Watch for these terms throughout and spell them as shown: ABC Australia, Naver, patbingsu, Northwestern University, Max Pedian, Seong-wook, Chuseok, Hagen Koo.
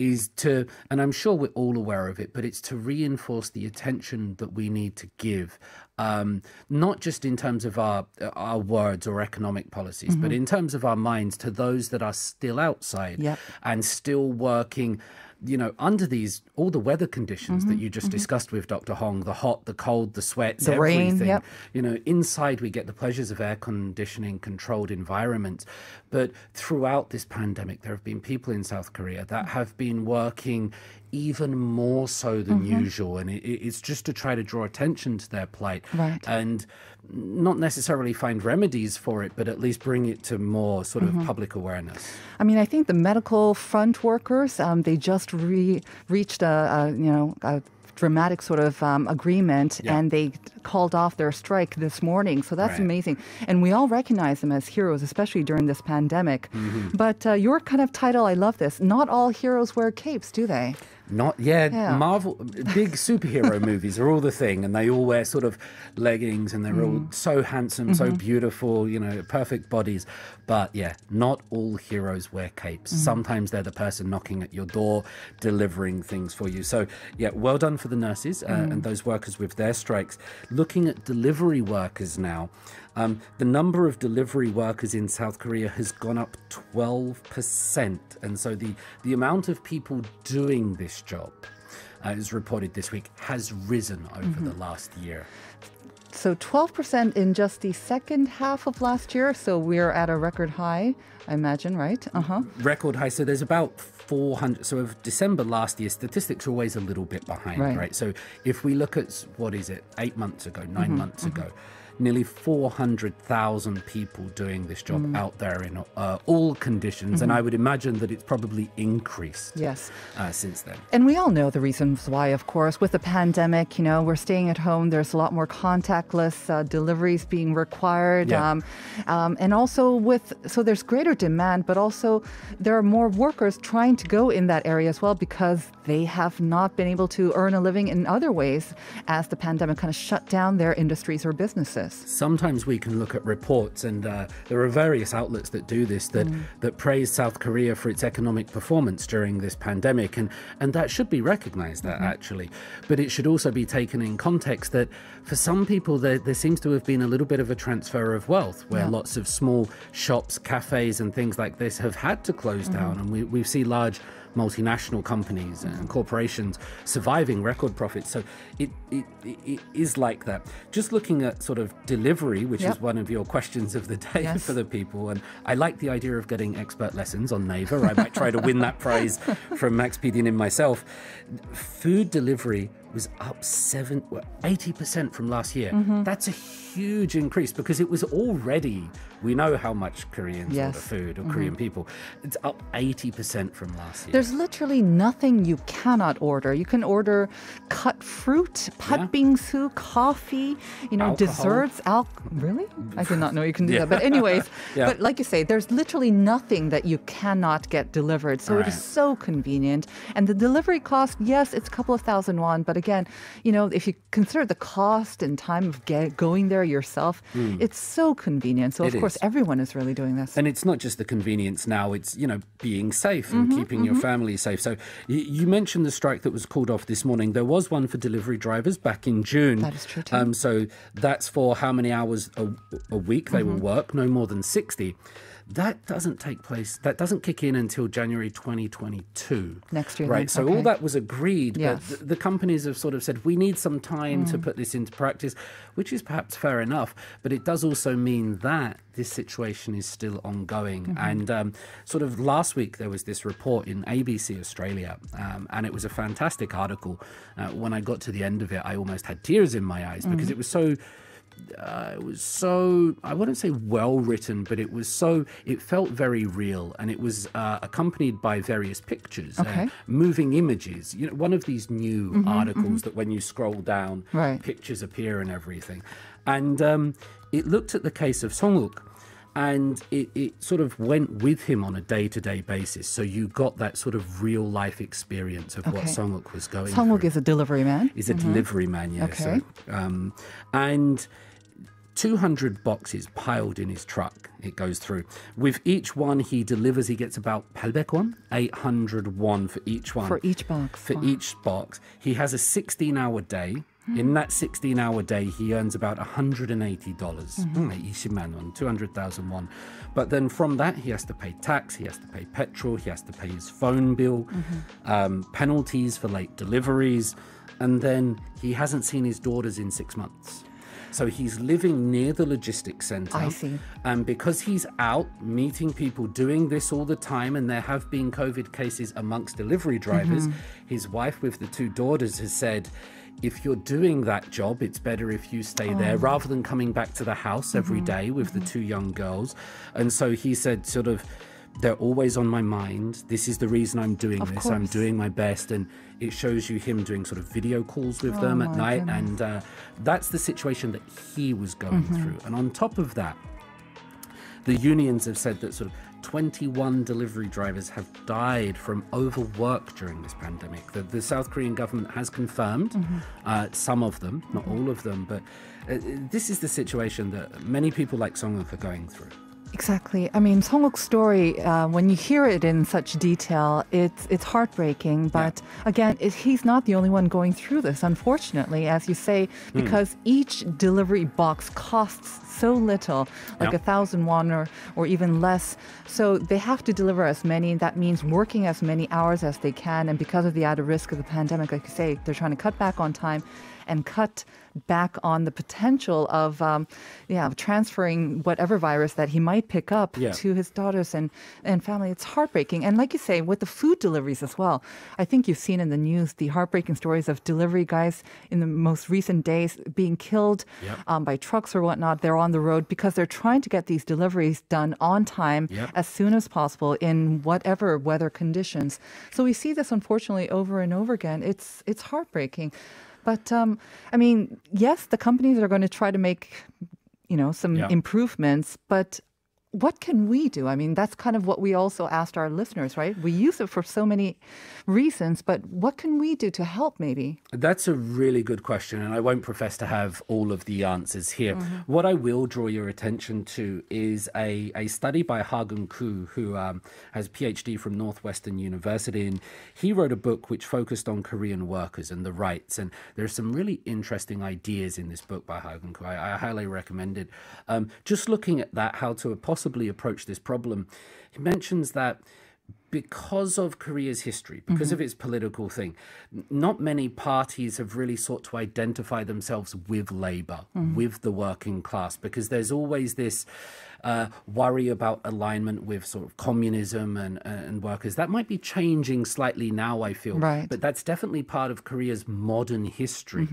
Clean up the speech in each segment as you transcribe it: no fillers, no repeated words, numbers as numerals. is to, and I'm sure we're all aware of it, but it's to reinforce the attention that we need to give, not just in terms of our words or economic policies, but in terms of our minds, to those that are still outside and still working, you know, under these, all the weather conditions that you just discussed with Dr. Hong, the hot, the cold, the sweats, the everything, rain, you know, inside we get the pleasures of air conditioning, controlled environments. But throughout this pandemic, there have been people in South Korea that have been working even more so than usual. And it's just to try to draw attention to their plight and not necessarily find remedies for it, but at least bring it to more sort of public awareness. I mean, I think the medical front workers, they just reached a dramatic sort of agreement, and they called off their strike this morning. So that's amazing. And we all recognize them as heroes, especially during this pandemic. But your kind of title, I love this. Not all heroes wear capes, do they? Not yet. Marvel, big superhero movies are all the thing, and they all wear sort of leggings, and they're all so handsome, so beautiful, you know, perfect bodies. But yeah, not all heroes wear capes. Sometimes they're the person knocking at your door, delivering things for you. So yeah, well done for the nurses and those workers with their strikes. Looking at delivery workers now, the number of delivery workers in South Korea has gone up 12%. And so the amount of people doing this job, as reported this week, has risen over the last year. So 12% in just the second half of last year. So we're at a record high, I imagine, right? Record high. So there's about 400. So of December last year, statistics are always a little bit behind, right? So if we look at, what is it, 8 months ago, 9 months ago, nearly 400,000 people doing this job out there in all conditions. And I would imagine that it's probably increased since then. And we all know the reasons why, of course. With the pandemic, you know, we're staying at home. There's a lot more contactless deliveries being required. And also with, so there's greater demand, but also there are more workers trying to go in that area as well, because they have not been able to earn a living in other ways as the pandemic kind of shut down their industries or businesses. Sometimes we can look at reports, and there are various outlets that do this, that praise South Korea for its economic performance during this pandemic, and that should be recognized, that actually. But it should also be taken in context that for some people there seems to have been a little bit of a transfer of wealth, where lots of small shops, cafes and things like this have had to close down, and we see large multinational companies and corporations surviving record profits. So it is like that. Just looking at sort of delivery, which is one of your questions of the day for the people, and I like the idea of getting expert lessons on Naver. I might try to win that prize from Max Pedian and myself. Food delivery was up 80% from last year. That's a huge increase, because it was already, we know how much Koreans order food, or Korean people. It's up 80% from last year. There's literally nothing you cannot order. You can order cut fruit, patbingsu, coffee, you know, desserts, really? I did not know you can do that. But anyways, but like you say, there's literally nothing that you cannot get delivered. So it is so convenient. And the delivery cost, yes, it's a couple of thousand won, but again, you know, if you consider the cost and time of going there yourself, it's so convenient. So, of course, everyone is really doing this. And it's not just the convenience now, it's, you know, being safe and keeping your family safe. So you mentioned the strike that was called off this morning. There was one for delivery drivers back in June. That is true too. So that's for how many hours a week they will work, no more than 60. That doesn't take place, that doesn't kick in until January 2022. Next year. Right, so all that was agreed, but the companies have sort of said, we need some time to put this into practice, which is perhaps fair enough, but it does also mean that this situation is still ongoing. And sort of last week, there was this report in ABC Australia, and it was a fantastic article. When I got to the end of it, I almost had tears in my eyes, because it was so, I wouldn't say well written, but it was so, it felt very real, and it was accompanied by various pictures, moving images. You know, one of these new articles that when you scroll down, pictures appear and everything. And it looked at the case of Seong-wook, and it sort of went with him on a day-to-day basis. So you got that sort of real-life experience of what Seong-wook was going through. Seong-wook is a delivery man. He's a delivery man, yeah. So, and 200 boxes piled in his truck, it goes through. With each one he delivers, he gets about 800 won, 800 won for each one. For each box. For each box. He has a 16-hour day. In that 16-hour day, he earns about $180, 80만 won, 200,000 won. But then from that, he has to pay tax, he has to pay petrol, he has to pay his phone bill, penalties for late deliveries, and then he hasn't seen his daughters in 6 months. So he's living near the logistics center. I see. And because he's out meeting people doing this all the time, and there have been COVID cases amongst delivery drivers, his wife with the 2 daughters has said, if you're doing that job, it's better if you stay there rather than coming back to the house every day with the 2 young girls. And so he said, sort of, they're always on my mind. This is the reason I'm doing this. I'm doing my best. And it shows you him doing sort of video calls with them at night. And that's the situation that he was going through. And on top of that, the unions have said that sort of 21 delivery drivers have died from overwork during this pandemic. The South Korean government has confirmed some of them, not all of them, but this is the situation that many people like Seong-wook are going through. Exactly. I mean, Seong-wook's story, when you hear it in such detail, it's heartbreaking. But again, he's not the only one going through this, unfortunately, as you say, because each delivery box costs so little, like 1,000 won or even less. So they have to deliver as many. That means working as many hours as they can. And because of the added risk of the pandemic, like you say, they're trying to cut back on time and cut back on the potential of transferring whatever virus that he might pick up to his daughters and family. It's heartbreaking. And like you say, with the food deliveries as well, I think you've seen in the news the heartbreaking stories of delivery guys in the most recent days being killed by trucks or whatnot. They're on the road because they're trying to get these deliveries done on time as soon as possible in whatever weather conditions. So we see this, unfortunately, over and over again. It's heartbreaking. But, I mean, yes, the companies are going to try to make, some improvements, but what can we do? I mean, that's kind of what we also asked our listeners, right? We use it for so many reasons, but what can we do to help maybe? That's a really good question, and I won't profess to have all of the answers here. What I will draw your attention to is a study by Hagen Koo, who has a PhD from Northwestern University, and he wrote a book which focused on Korean workers and the rights, and there are some really interesting ideas in this book by Hagen Koo. I highly recommend it. Just looking at that, how to possibly approach this problem. He mentions that because of Korea's history, because of its political thing, not many parties have really sought to identify themselves with labor, with the working class, because there's always this worry about alignment with sort of communism and workers. That might be changing slightly now, I feel. Right. But that's definitely part of Korea's modern history.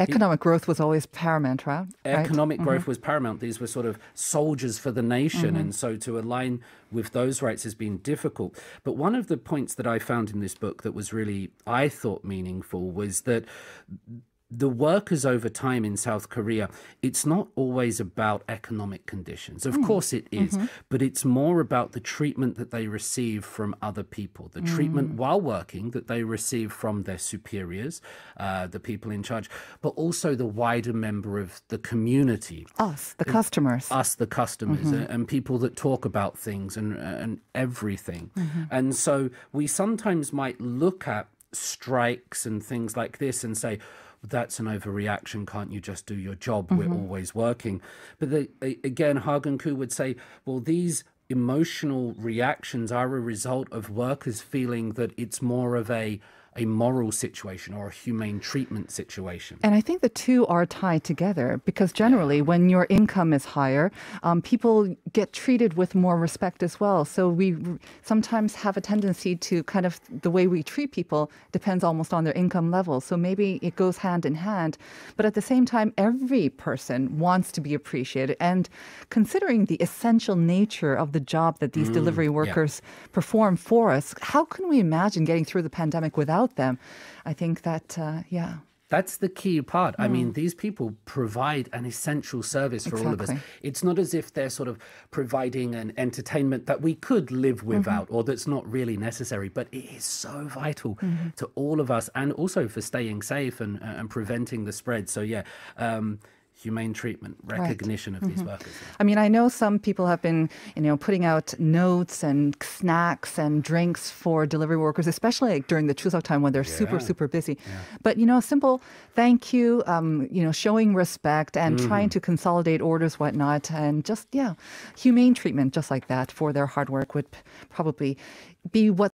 Economic growth was always paramount, right? Economic growth was paramount. These were sort of soldiers for the nation. And so to align with those rights has been difficult. But one of the points that I found in this book that was really, I thought, meaningful was that the workers over time in South Korea, it's not always about economic conditions. Of course it is, but it's more about the treatment that they receive from other people, the treatment while working that they receive from their superiors, the people in charge, but also the wider member of the community. Us, the customers. Us, the customers, and people that talk about things and everything. And so we sometimes might look at strikes and things like this and say, that's an overreaction. Can't you just do your job? We're always working. But again, Hagen Koo would say, well, these emotional reactions are a result of workers feeling that it's more of a moral situation or a humane treatment situation. And I think the two are tied together because generally when your income is higher, people get treated with more respect as well. So we sometimes have a tendency to kind of, the way we treat people depends almost on their income level. So maybe it goes hand in hand. But at the same time, every person wants to be appreciated. And considering the essential nature of the job that these delivery workers perform for us, how can we imagine getting through the pandemic without them? I think that, that's the key part. I mean, these people provide an essential service for all of us. It's not as if they're sort of providing an entertainment that we could live without or that's not really necessary, but it is so vital to all of us and also for staying safe and preventing the spread. So, humane treatment, recognition of these workers. I mean, I know some people have been, putting out notes and snacks and drinks for delivery workers, especially like during the Chuseok time when they're super, super busy. But, a simple thank you, showing respect and trying to consolidate orders, whatnot, and just, humane treatment just like that for their hard work would probably be what